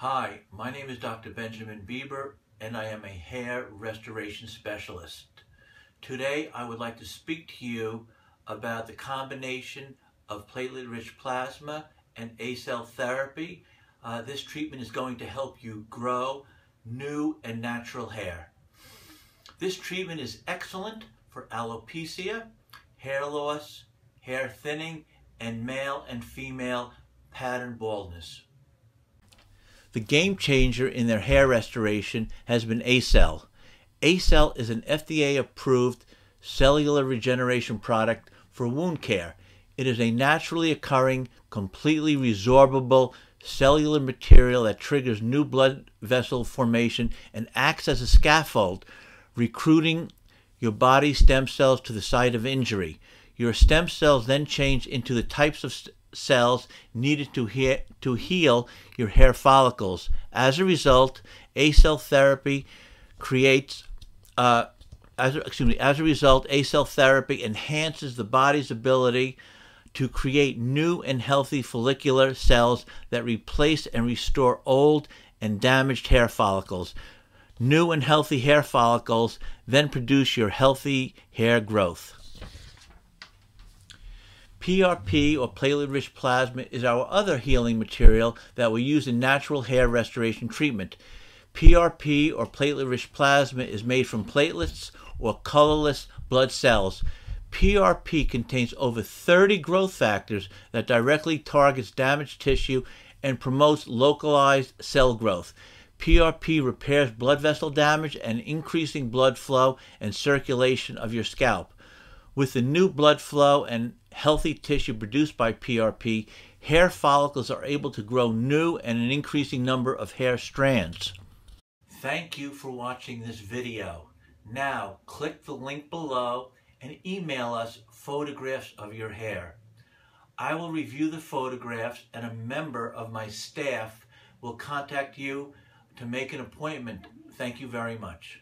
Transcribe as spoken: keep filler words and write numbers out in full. Hi, my name is Doctor Benjamin Bieber, and I am a hair restoration specialist. Today, I would like to speak to you about the combination of platelet-rich plasma and ACell therapy. Uh, this treatment is going to help you grow new and natural hair. This treatment is excellent for alopecia, hair loss, hair thinning, and male and female pattern baldness. The game changer in their hair restoration has been ACell. ACell is an F D A-approved cellular regeneration product for wound care. It is a naturally occurring, completely resorbable cellular material that triggers new blood vessel formation and acts as a scaffold, recruiting your body's stem cells to the site of injury. Your stem cells then change into the types of cells needed to, he to heal your hair follicles. As a result, ACell therapy creates, uh, as, excuse me, as a result, ACell therapy enhances the body's ability to create new and healthy follicular cells that replace and restore old and damaged hair follicles. New and healthy hair follicles then produce your healthy hair growth. P R P, or platelet-rich plasma, is our other healing material that we use in natural hair restoration treatment. P R P, or platelet-rich plasma, is made from platelets or colorless blood cells. P R P contains over thirty growth factors that directly targets damaged tissue and promotes localized cell growth. P R P repairs blood vessel damage and increasing blood flow and circulation of your scalp. With the new blood flow and healthy tissue produced by P R P, hair follicles are able to grow new and an increasing number of hair strands. Thank you for watching this video. Now, click the link below and email us photographs of your hair. I will review the photographs and a member of my staff will contact you to make an appointment. Thank you very much.